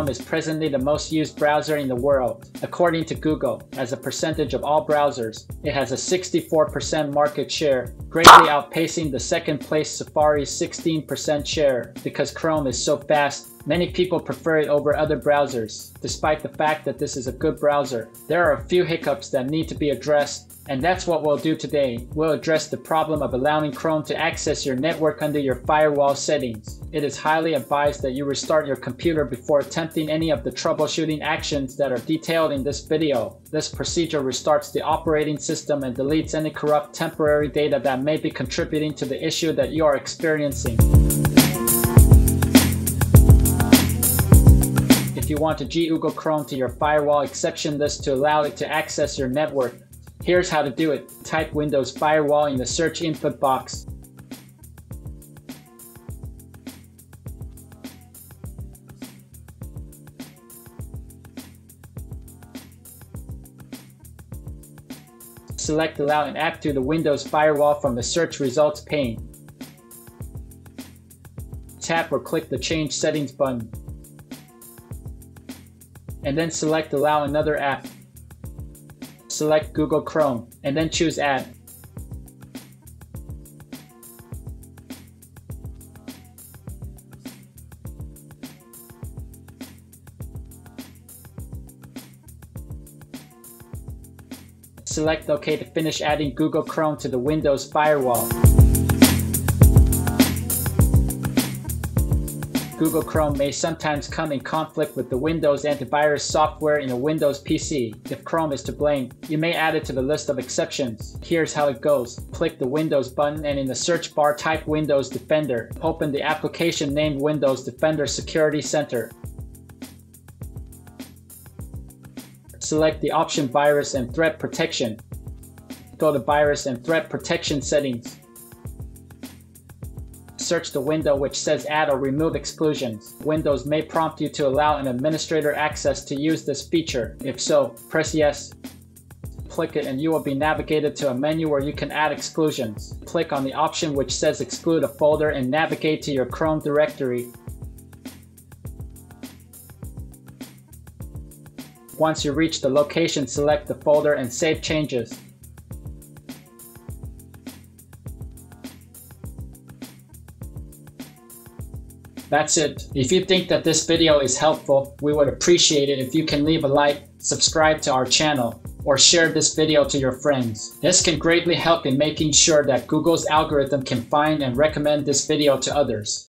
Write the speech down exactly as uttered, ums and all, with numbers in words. Chrome is presently the most used browser in the world, according to Google. As a percentage of all browsers, it has a sixty-four percent market share, greatly outpacing the second-place Safari's sixteen percent share. Because Chrome is so fast, many people prefer it over other browsers, despite the fact that this is a good browser. There are a few hiccups that need to be addressed, and that's what we'll do today. We'll address the problem of allowing Chrome to access your network under your firewall settings. It is highly advised that you restart your computer before attempting any of the troubleshooting actions that are detailed in this video. This procedure restarts the operating system and deletes any corrupt temporary data that may be contributing to the issue that you are experiencing. If you want to G Google Chrome to your firewall exception list to allow it to access your network, here's how to do it. Type Windows Firewall in the search input box. Select Allow an app to the Windows Firewall from the search results pane. Tap or click the Change Settings button, and then select Allow another app. Select Google Chrome, and then choose Add. Select OK to finish adding Google Chrome to the Windows Firewall. Google Chrome may sometimes come in conflict with the Windows antivirus software in a Windows P C. If Chrome is to blame, you may add it to the list of exceptions. Here's how it goes. Click the Windows button and in the search bar type Windows Defender. Open the application named Windows Defender Security Center. Select the option Virus and Threat Protection. Go to Virus and Threat Protection Settings. Search the window which says Add or Remove Exclusions. Windows may prompt you to allow an administrator access to use this feature. If so, press Yes. Click it and you will be navigated to a menu where you can add exclusions. Click on the option which says Exclude a folder and navigate to your Chrome directory. Once you reach the location, select the folder and save changes. That's it. If you think that this video is helpful, we would appreciate it if you can leave a like, subscribe to our channel, or share this video to your friends. This can greatly help in making sure that Google's algorithm can find and recommend this video to others.